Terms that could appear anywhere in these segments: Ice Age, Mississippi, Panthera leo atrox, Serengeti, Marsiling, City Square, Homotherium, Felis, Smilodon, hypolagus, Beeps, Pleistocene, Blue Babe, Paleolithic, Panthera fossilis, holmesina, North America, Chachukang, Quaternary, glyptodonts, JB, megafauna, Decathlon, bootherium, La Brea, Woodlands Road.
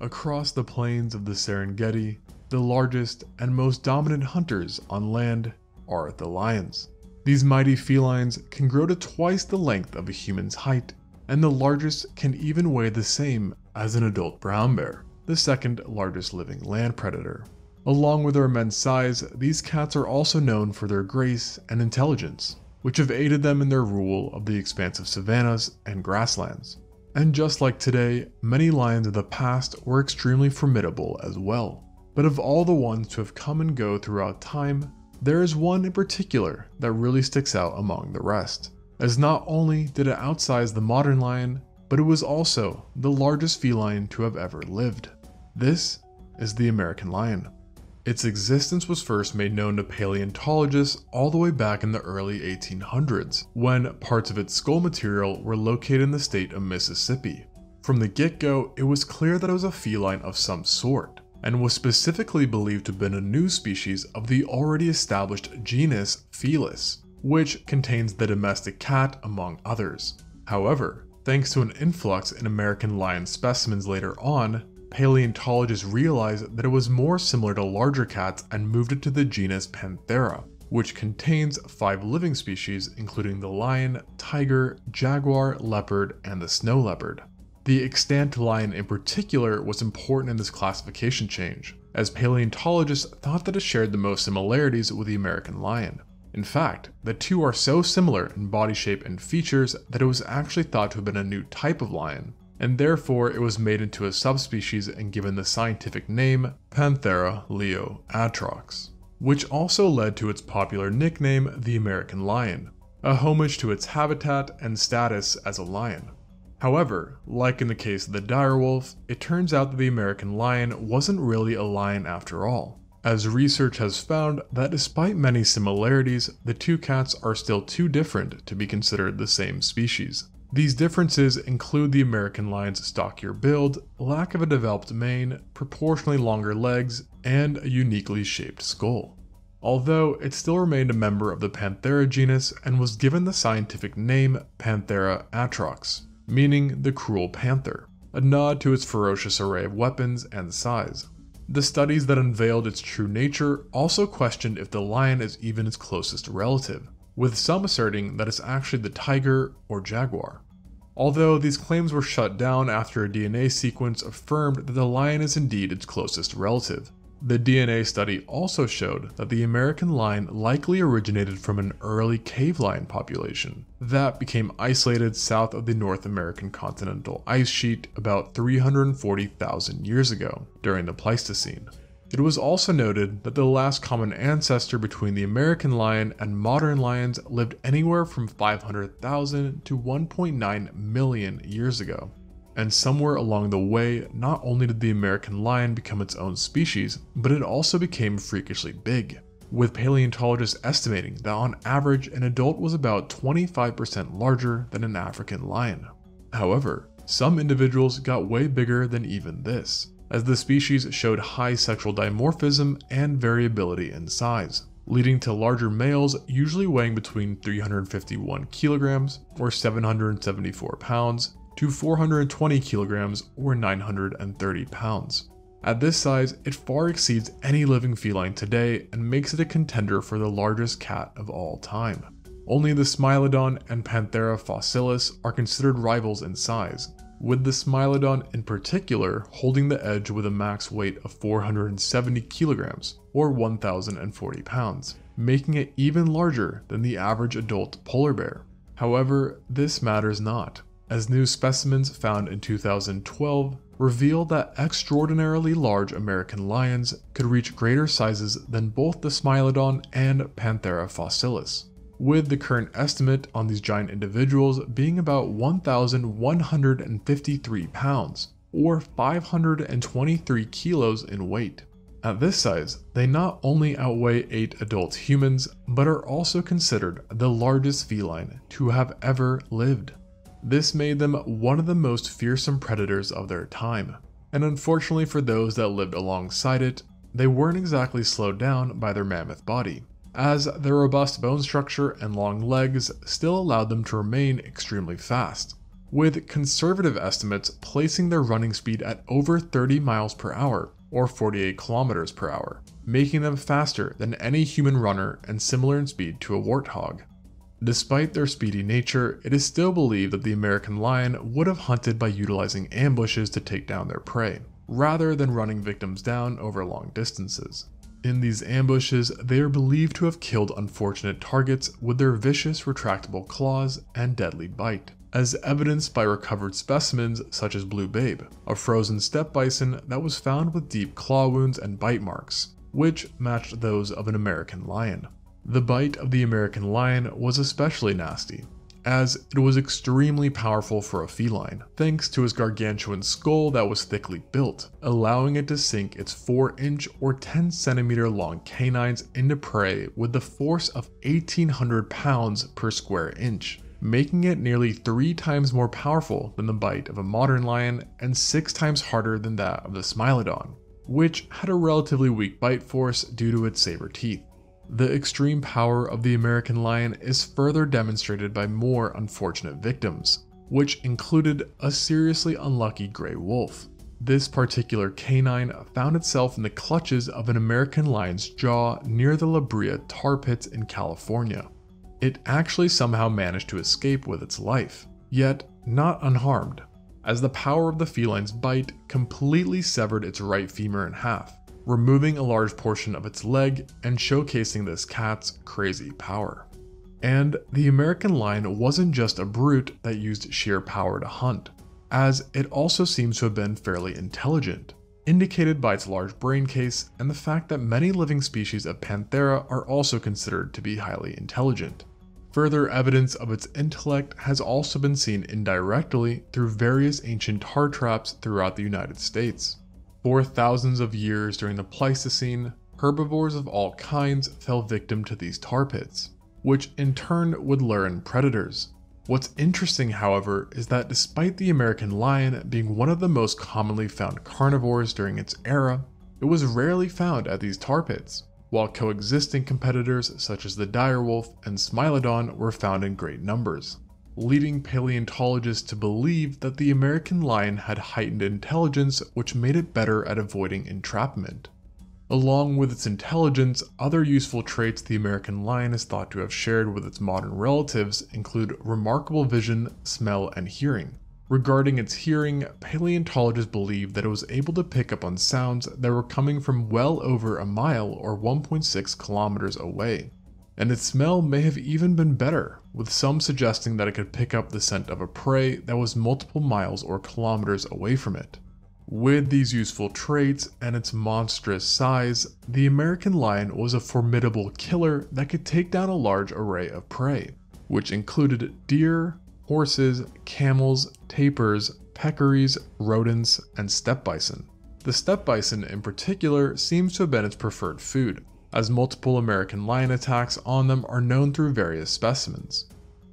Across the plains of the Serengeti, the largest and most dominant hunters on land are the lions. These mighty felines can grow to twice the length of a human's height, and the largest can even weigh the same as an adult brown bear, the second largest living land predator. Along with their immense size, these cats are also known for their grace and intelligence, which have aided them in their rule of the expansive savannas and grasslands. And just like today, many lions of the past were extremely formidable as well. But of all the ones to have come and go throughout time, there is one in particular that really sticks out among the rest, as not only did it outsize the modern lion, but it was also the largest feline to have ever lived. This is the American lion. Its existence was first made known to paleontologists all the way back in the early 1800s, when parts of its skull material were located in the state of Mississippi. From the get-go, it was clear that it was a feline of some sort, and was specifically believed to have been a new species of the already established genus Felis, which contains the domestic cat among others. However, thanks to an influx in American lion specimens later on, paleontologists realized that it was more similar to larger cats and moved it to the genus Panthera, which contains 5 living species including the lion, tiger, jaguar, leopard, and the snow leopard. The extant lion in particular was important in this classification change, as paleontologists thought that it shared the most similarities with the American lion. In fact, the two are so similar in body shape and features that it was actually thought to have been a new type of lion, and therefore it was made into a subspecies and given the scientific name Panthera leo atrox, which also led to its popular nickname the American lion, a homage to its habitat and status as a lion. However, like in the case of the direwolf, it turns out that the American lion wasn't really a lion after all, as research has found that despite many similarities, the two cats are still too different to be considered the same species. These differences include the American lion's stockier build, lack of a developed mane, proportionally longer legs, and a uniquely shaped skull. Although it still remained a member of the Panthera genus and was given the scientific name Panthera atrox, meaning the cruel panther, a nod to its ferocious array of weapons and size. The studies that unveiled its true nature also questioned if the lion is even its closest relative, with some asserting that it's actually the tiger or jaguar. Although these claims were shut down after a DNA sequence affirmed that the lion is indeed its closest relative. The DNA study also showed that the American lion likely originated from an early cave lion population that became isolated south of the North American continental ice sheet about 340,000 years ago during the Pleistocene. It was also noted that the last common ancestor between the American lion and modern lions lived anywhere from 500,000 to 1.9 million years ago. And somewhere along the way, not only did the American lion become its own species, but it also became freakishly big, with paleontologists estimating that on average an adult was about 25% larger than an African lion. However, some individuals got way bigger than even this, as the species showed high sexual dimorphism and variability in size, leading to larger males usually weighing between 351 kilograms or 774 pounds to 420 kilograms or 930 pounds. At this size, it far exceeds any living feline today and makes it a contender for the largest cat of all time. Only the Smilodon and Panthera fossilis are considered rivals in size, with the Smilodon in particular holding the edge with a max weight of 470 kilograms or 1,040 pounds, making it even larger than the average adult polar bear. However, this matters not, as new specimens found in 2012 revealed that extraordinarily large American lions could reach greater sizes than both the Smilodon and Panthera fossilis, with the current estimate on these giant individuals being about 1,153 pounds, or 523 kilos in weight. At this size, they not only outweigh 8 adult humans, but are also considered the largest feline to have ever lived. This made them one of the most fearsome predators of their time, and unfortunately for those that lived alongside it, they weren't exactly slowed down by their mammoth body, as their robust bone structure and long legs still allowed them to remain extremely fast. with conservative estimates placing their running speed at over 30 miles per hour or 48 kilometers per hour, making them faster than any human runner and similar in speed to a warthog. Despite their speedy nature, it is still believed that the American lion would have hunted by utilizing ambushes to take down their prey, rather than running victims down over long distances. In these ambushes, they are believed to have killed unfortunate targets with their vicious retractable claws and deadly bite, as evidenced by recovered specimens such as Blue Babe, a frozen steppe bison that was found with deep claw wounds and bite marks, which matched those of an American lion. The bite of the American lion was especially nasty, as it was extremely powerful for a feline, thanks to its gargantuan skull that was thickly built, allowing it to sink its 4-inch or 10-centimeter long canines into prey with the force of 1,800 pounds per square inch, making it nearly 3 times more powerful than the bite of a modern lion and 6 times harder than that of the Smilodon, which had a relatively weak bite force due to its saber teeth. The extreme power of the American lion is further demonstrated by more unfortunate victims, which included a seriously unlucky gray wolf. This particular canine found itself in the clutches of an American lion's jaw near the La Brea tar pits in California. It actually somehow managed to escape with its life, yet not unharmed, as the power of the feline's bite completely severed its right femur in half, removing a large portion of its leg and showcasing this cat's crazy power. And the American lion wasn't just a brute that used sheer power to hunt, as it also seems to have been fairly intelligent, indicated by its large brain case and the fact that many living species of Panthera are also considered to be highly intelligent. Further evidence of its intellect has also been seen indirectly through various ancient tar traps throughout the United States. For thousands of years during the Pleistocene, herbivores of all kinds fell victim to these tar pits, which in turn would lure in predators. What's interesting, however, is that despite the American lion being one of the most commonly found carnivores during its era, it was rarely found at these tar pits, while coexisting competitors such as the direwolf and Smilodon were found in great numbers, leading paleontologists to believe that the American lion had heightened intelligence, which made it better at avoiding entrapment. Along with its intelligence, other useful traits the American lion is thought to have shared with its modern relatives include remarkable vision, smell, and hearing. Regarding its hearing, paleontologists believe that it was able to pick up on sounds that were coming from well over a mile or 1.6 kilometers away. And its smell may have even been better, with some suggesting that it could pick up the scent of a prey that was multiple miles or kilometers away from it. With these useful traits and its monstrous size, the American lion was a formidable killer that could take down a large array of prey, which included deer, horses, camels, tapirs, peccaries, rodents, and steppe bison. The steppe bison in particular seems to have been its preferred food, as multiple American lion attacks on them are known through various specimens.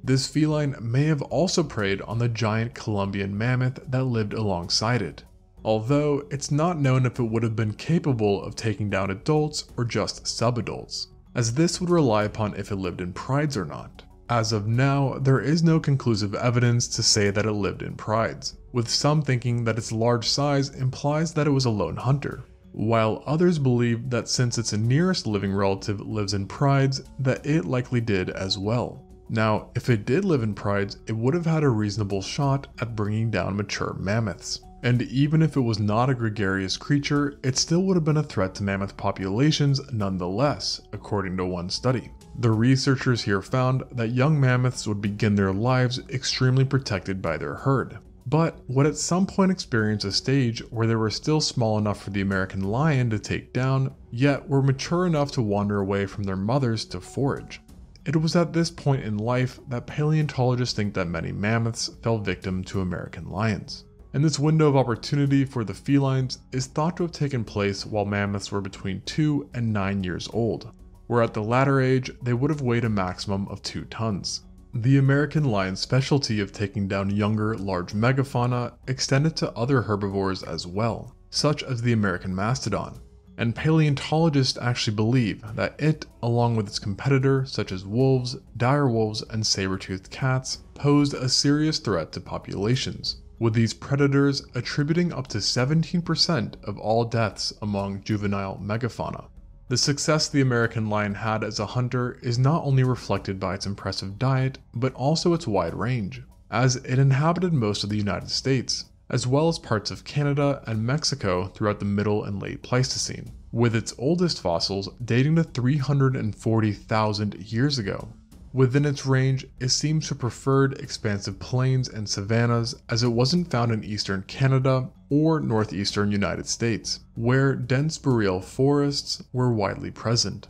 This feline may have also preyed on the giant Columbian mammoth that lived alongside it, although it's not known if it would have been capable of taking down adults or just subadults, as this would rely upon if it lived in prides or not. As of now, there is no conclusive evidence to say that it lived in prides, with some thinking that its large size implies that it was a lone hunter, while others believe that since its nearest living relative lives in prides, that it likely did as well. Now, if it did live in prides, it would have had a reasonable shot at bringing down mature mammoths. And even if it was not a gregarious creature, it still would have been a threat to mammoth populations nonetheless, according to one study. The researchers here found that young mammoths would begin their lives extremely protected by their herd, but would at some point experience a stage where they were still small enough for the American lion to take down, yet were mature enough to wander away from their mothers to forage. It was at this point in life that paleontologists think that many mammoths fell victim to American lions. And this window of opportunity for the felines is thought to have taken place while mammoths were between 2 and 9 years old, where at the latter age they would have weighed a maximum of 2 tons. The American lion's specialty of taking down younger, large megafauna extended to other herbivores as well, such as the American mastodon, and paleontologists actually believe that it, along with its competitor such as wolves, direwolves, and saber-toothed cats, posed a serious threat to populations, with these predators attributing up to 17% of all deaths among juvenile megafauna. The success the American lion had as a hunter is not only reflected by its impressive diet, but also its wide range, as it inhabited most of the United States, as well as parts of Canada and Mexico throughout the Middle and Late Pleistocene, with its oldest fossils dating to 340,000 years ago. Within its range, it seems to have preferred expansive plains and savannas, as it wasn't found in eastern Canada or northeastern United States, where dense boreal forests were widely present.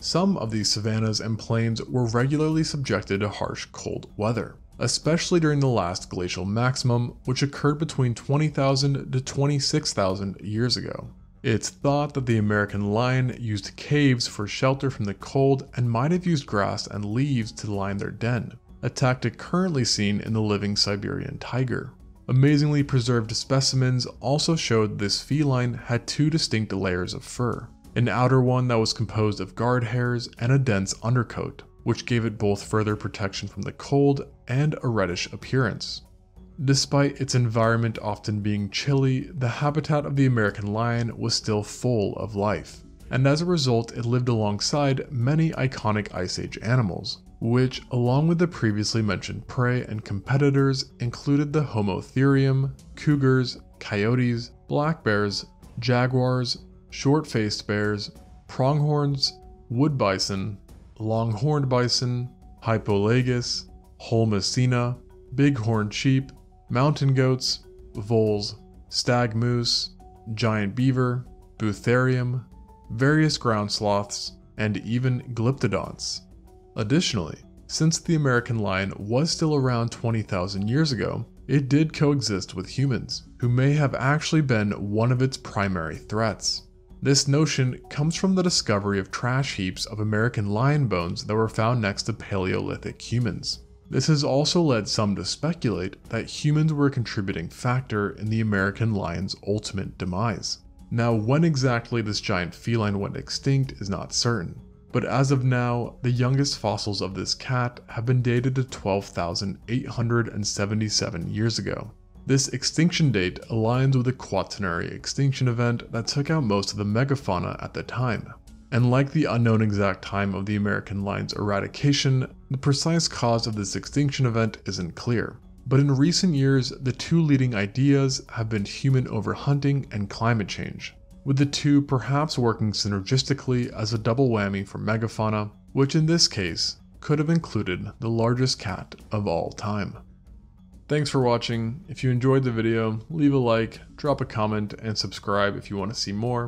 Some of these savannas and plains were regularly subjected to harsh cold weather, especially during the last glacial maximum, which occurred between 20,000 to 26,000 years ago. It's thought that the American lion used caves for shelter from the cold and might have used grass and leaves to line their den, a tactic currently seen in the living Siberian tiger. Amazingly preserved specimens also showed this feline had two distinct layers of fur, an outer one that was composed of guard hairs and a dense undercoat, which gave it both further protection from the cold and a reddish appearance. Despite its environment often being chilly, the habitat of the American lion was still full of life, and as a result it lived alongside many iconic Ice Age animals, which, along with the previously mentioned prey and competitors, included the Homotherium, cougars, coyotes, black bears, jaguars, short-faced bears, pronghorns, wood bison, long-horned bison, hypolagus, holmesina, bighorn sheep, mountain goats, voles, stag moose, giant beaver, bootherium, various ground sloths, and even glyptodonts. Additionally, since the American lion was still around 20,000 years ago, it did coexist with humans, who may have actually been one of its primary threats. This notion comes from the discovery of trash heaps of American lion bones that were found next to Paleolithic humans. This has also led some to speculate that humans were a contributing factor in the American lion's ultimate demise. Now, when exactly this giant feline went extinct is not certain, but as of now, the youngest fossils of this cat have been dated to 12,877 years ago. This extinction date aligns with the Quaternary extinction event that took out most of the megafauna at the time. And like the unknown exact time of the American lion's eradication, the precise cause of this extinction event isn't clear. But in recent years, the two leading ideas have been human overhunting and climate change, with the two perhaps working synergistically as a double whammy for megafauna, which in this case could have included the largest cat of all time. Thanks for watching. If you enjoyed the video, leave a like, drop a comment, and subscribe if you want to see more.